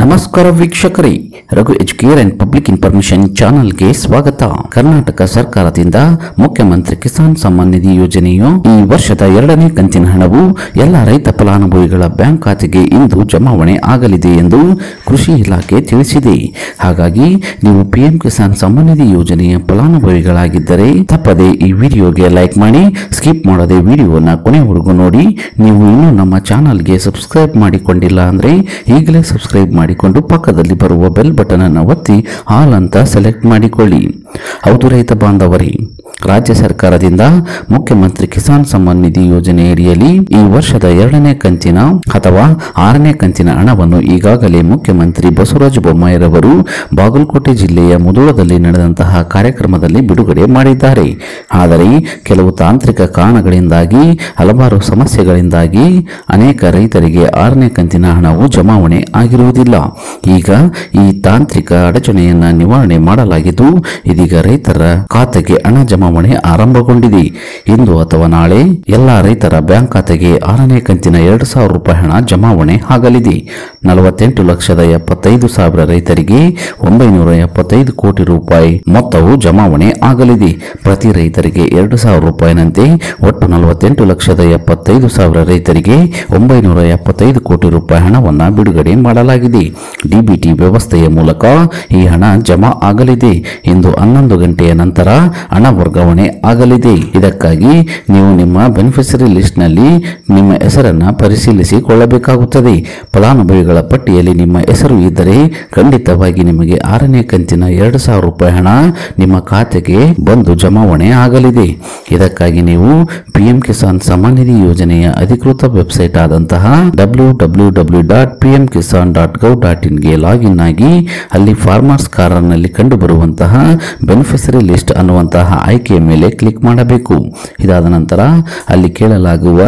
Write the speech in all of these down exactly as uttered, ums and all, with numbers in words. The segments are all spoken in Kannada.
ನಮಸ್ಕಾರ ವೀಕ್ಷಕರೇ, Raghu Educare and public information ಚಾನೆಲ್ಗೆ ಸ್ವಾಗತ. ಕರ್ನಾಟಕ ಸರ್ಕಾರದಿಂದ ಮುಖ್ಯಮಂತ್ರಿ ಕಿಸಾನ್ ಸಮ್ಮಾನ್ ನಿಧಿ ಯೋಜನೆಯು ಈ ವರ್ಷದ ಎರಡನೇ ಕಂತಿನ ಹಣವು ಎಲ್ಲ ರೈತ ಫಲಾನುಭವಿಗಳ ಬ್ಯಾಂಕ್ ಖಾತೆಗೆ ಇಂದು ಜಮಾವಣೆ ಆಗಲಿದೆ ಎಂದು ಕೃಷಿ ಇಲಾಖೆ ತಿಳಿಸಿದೆ. ಹಾಗಾಗಿ ನೀವು ಪಿಎಂ ಕಿಸಾನ್ ಸಮ್ಮಾನ್ ನಿಧಿ ಯೋಜನೆಯ ಫಲಾನುಭವಿಗಳಾಗಿದ್ದರೆ ತಪ್ಪದೆ ಈ ವಿಡಿಯೋಗೆ ಲೈಕ್ ಮಾಡಿ, ಸ್ಕಿಪ್ ಮಾಡದೆ ವಿಡಿಯೋನ ಕೊನೆವರೆಗೂ ನೋಡಿ. ನೀವು ಇನ್ನೂ ನಮ್ಮ ಚಾನೆಲ್ಗೆ ಸಬ್ಸ್ಕ್ರೈಬ್ ಮಾಡಿಕೊಂಡಿಲ್ಲ ಅಂದ್ರೆ ಈಗಲೇ ಸಬ್ಸ್ಕ್ರೈಬ್ ಮಾಡಿಕೊಂಡು ಪಕ್ಕದಲ್ಲಿ ಬರುವ ಬೆಲ್ ಬಟನ್ ಅನ್ನು ಒತ್ತಿ ಆಲ್ ಅಂತ ಸೆಲೆಕ್ಟ್ ಮಾಡಿಕೊಳ್ಳಿ. ಹೌದು ರೈತ ಬಾಂಧವರೇ, ರಾಜ್ಯ ಸರ್ಕಾರದಿಂದ ಮುಖ್ಯಮಂತ್ರಿ ಕಿಸಾನ್ ಸಮ್ಮಾನ್ ನಿಧಿ ಯೋಜನೆಯಡಿಯಲ್ಲಿ ಈ ವರ್ಷದ ಎರಡನೇ ಕಂತಿನ ಅಥವಾ ಆರನೇ ಕಂತಿನ ಹಣವನ್ನು ಈಗಾಗಲೇ ಮುಖ್ಯಮಂತ್ರಿ ಬಸವರಾಜ ಬೊಮ್ಮಾಯಿ ರವರು ಬಾಗಲಕೋಟೆ ಜಿಲ್ಲೆಯ ಮುಧೋಳದಲ್ಲಿ ನಡೆದಂತಹ ಕಾರ್ಯಕ್ರಮದಲ್ಲಿ ಬಿಡುಗಡೆ ಮಾಡಿದ್ದಾರೆ. ಆದರೆ ಕೆಲವು ತಾಂತ್ರಿಕ ಕಾರಣಗಳಿಂದಾಗಿ, ಹಲವಾರು ಸಮಸ್ಯೆಗಳಿಂದಾಗಿ ಅನೇಕ ರೈತರಿಗೆ ಆರನೇ ಕಂತಿನ ಹಣವು ಜಮಾವಣೆ ಆಗಿರುವುದಿಲ್ಲ. ಈಗ ಈ ತಾಂತ್ರಿಕ ಅಡಚಣೆಯನ್ನು ನಿವಾರಣೆ ಮಾಡಲಾಗಿದ್ದು, ಇದೀಗ ರೈತರ ಖಾತೆಗೆ ಹಣ ಜಮಾವಣೆ ಆರಂಭಗೊಂಡಿದೆ. ಇಂದು ಅಥವಾ ನಾಳೆ ಎಲ್ಲಾ ರೈತರ ಬ್ಯಾಂಕ್ ಖಾತೆಗೆ ಆರನೇ ಕಂತಿನ ಎರಡು ಸಾವಿರ ರೂಪಾಯಿ ಹಣ ಜಮಾವಣೆ ಆಗಲಿದೆ. ನಲವತ್ತೆಂಟು ಲಕ್ಷದ ಎಪ್ಪತ್ತೈದು ಸಾವಿರ ರೈತರಿಗೆ ಒಂಬೈನೂರ ಎಪ್ಪತ್ತೈದು ಕೋಟಿ ರೂಪಾಯಿ ಮೊತ್ತವು ಜಮಾವಣೆ ಆಗಲಿದೆ. ಪ್ರತಿ ರೈತರಿಗೆ ಎರಡು ಸಾವಿರ ರೂಪಾಯಿನಂತೆ ಒಟ್ಟು ನಲವತ್ತೆಂಟು ಲಕ್ಷದ ಎಪ್ಪತ್ತೈದು ಸಾವಿರ ರೈತರಿಗೆ ಒಂಬೈನೂರ ಎಪ್ಪತ್ತೈದು ಕೋಟಿ ರೂಪಾಯಿ ಹಣವನ್ನು ಬಿಡುಗಡೆ ಮಾಡಲಾಗಿದೆ. ಡಿಬಿಟಿ ವ್ಯವಸ್ಥೆಯ ಮೂಲಕ ಈ ಹಣ ಜಮಾ ಆಗಲಿದೆ. ಇಂದು ಹನ್ನೊಂದು ಗಂಟೆಯ ನಂತರ ಹಣ ವರ್ಗಾವಣೆ ಆಗಲಿದೆ. ಇದಕ್ಕಾಗಿ ನೀವು ನಿಮ್ಮ ಬೆನಿಫಿಷರಿ ಲಿಸ್ಟ್ನಲ್ಲಿ ನಿಮ್ಮ ಹೆಸರನ್ನು ಪರಿಶೀಲಿಸಿಕೊಳ್ಳಬೇಕಾಗುತ್ತದೆ. ಫಲಾನುಭವಿಗಳ ಪಟ್ಟಿಯಲ್ಲಿ ನಿಮ್ಮ ಹೆಸರು ಇದ್ದರೆ ಖಂಡಿತವಾಗಿ ನಿಮಗೆ ಆರನೇ ಕಂತಿನ ಎರಡು ಸಾವಿರ ರೂಪಾಯಿ ಹಣ ನಿಮ್ಮ ಖಾತೆಗೆ ಬಂದು ಜಮಾವಣೆ ಆಗಲಿದೆ. ಇದಕ್ಕಾಗಿ ನೀವು ಪಿಎಂ ಕಿಸಾನ್ ಸಮ್ಮಾನ್ ನಿಧಿ ಯೋಜನೆಯ ಅಧಿಕೃತ ವೆಬ್ಸೈಟ್ ಆದಂತಹ W W W dot PM Kisan dot gov dot ಇನ್ಗೆ ಲಾಗಿನ್ ಆಗಿ ಅಲ್ಲಿ ಫಾರ್ಮರ್ಸ್ ಕಾರ್ನರ್ನಲ್ಲಿ ಕಂಡುಬರುವಂತಹ ಬೆನಿಫಿಷರಿ ಲಿಸ್ಟ್ ಅನ್ನುವಂತಹ ಆಯ್ಕೆಯ ಮೇಲೆ ಕ್ಲಿಕ್ ಮಾಡಬೇಕು. ಇದಾದ ನಂತರ ಅಲ್ಲಿ ಕೇಳಲಾಗುವ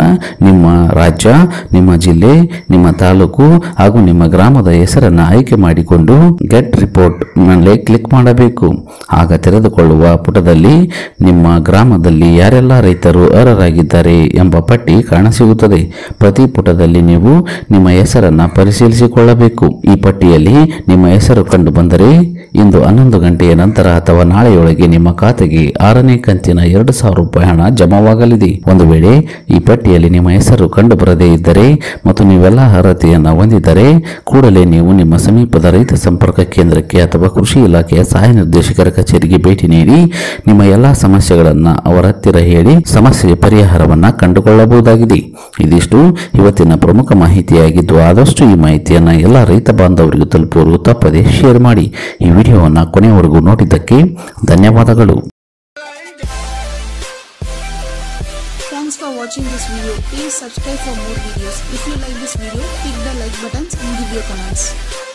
ನಿಮ್ಮ ರಾಜ್ಯ, ನಿಮ್ಮ ಜಿಲ್ಲೆ, ನಿಮ್ಮ ತಾಲೂಕು ಹಾಗೂ ನಿಮ್ಮ ಗ್ರಾಮದ ಹೆಸರನ್ನು ಆಯ್ಕೆ ಮಾಡಿಕೊಂಡು ಗೆಟ್ ರಿಪೋರ್ಟ್ ಮೇಲೆ ಕ್ಲಿಕ್ ಮಾಡಬೇಕು. ಆಗ ತೆರೆದುಕೊಳ್ಳುವ ಪುಟದಲ್ಲಿ ನಿಮ್ಮ ಗ್ರಾಮದಲ್ಲಿ ಯಾರೆಲ್ಲ ರೈತರು ಅರ್ಹರಾಗಿದ್ದಾರೆ ಎಂಬ ಪಟ್ಟಿ ಕಾಣಸಿಗುತ್ತದೆ. ಪ್ರತಿ ಪುಟದಲ್ಲಿ ನೀವು ನಿಮ್ಮ ಹೆಸರನ್ನು ಪರಿಶೀಲಿಸಿಕೊಳ್ಳಬೇಕು. ಈ ಪಟ್ಟಿಯಲ್ಲಿ ನಿಮ್ಮ ಹೆಸರು ಕಂಡು ಬಂದರೆ ಇಂದು ಹನ್ನೊಂದು ಗಂಟೆಯ ನಂತರ ಅಥವಾ ನಾಳೆಯೊಳಗೆ ನಿಮ್ಮ ಖಾತೆಗೆ ಆರನೇ ಕಂತಿನ ಎರಡು ಸಾವಿರ ರೂಪಾಯಿ ಹಣ ಜಮಾವಾಗಲಿದೆ. ಒಂದು ವೇಳೆ ಈ ಪಟ್ಟಿಯಲ್ಲಿ ನಿಮ್ಮ ಹೆಸರು ಕಂಡು ಬರದೇ ಇದ್ದರೆ ಮತ್ತು ನೀವೆಲ್ಲ ಅರ್ಹತೆಯನ್ನು ಹೊಂದಿದ್ದರೆ ಕೂಡಲೇ ನೀವು ನಿಮ್ಮ ಸಮೀಪದ ರೈತ ಸಂಪರ್ಕ ಕೇಂದ್ರಕ್ಕೆ ಅಥವಾ ಕೃಷಿ ಇಲಾಖೆಯ ಸಹಾಯ ನಿರ್ದೇಶಕರ ಕಚೇರಿಗೆ ಭೇಟಿ ನೀಡಿ ನಿಮ್ಮ ಎಲ್ಲಾ ಸಮಸ್ಯೆಗಳನ್ನು ಅವರ ಹತ್ತಿರ ಹೇಳಿ ಸಮಸ್ಯೆಗೆ ಪರಿಹಾರವನ್ನು ಕಂಡುಕೊಳ್ಳಬಹುದಾಗಿದೆ. ಇದಿಷ್ಟು ಇವತ್ತಿನ ಪ್ರಮುಖ ಮಾಹಿತಿಯಾಗಿದ್ದು, ಆದಷ್ಟು ಈ ಮಾಹಿತಿಯನ್ನು ಎಲ್ಲ ರೈತ ಬಾಂಧವರಿಗೂ ತಲುಪುವವರೆಗೂ ತಪ್ಪದೆ ಶೇರ್ ಮಾಡಿ. ಈ ವಿಡಿಯೋವನ್ನು ಕೊನೆಯವರೆಗೂ ನೋಡಿದ್ದಕ್ಕೆ ಧನ್ಯವಾದಗಳು. Thanks for watching this video. Please subscribe for more videos. If you like this video, click the like buttons and give your comments.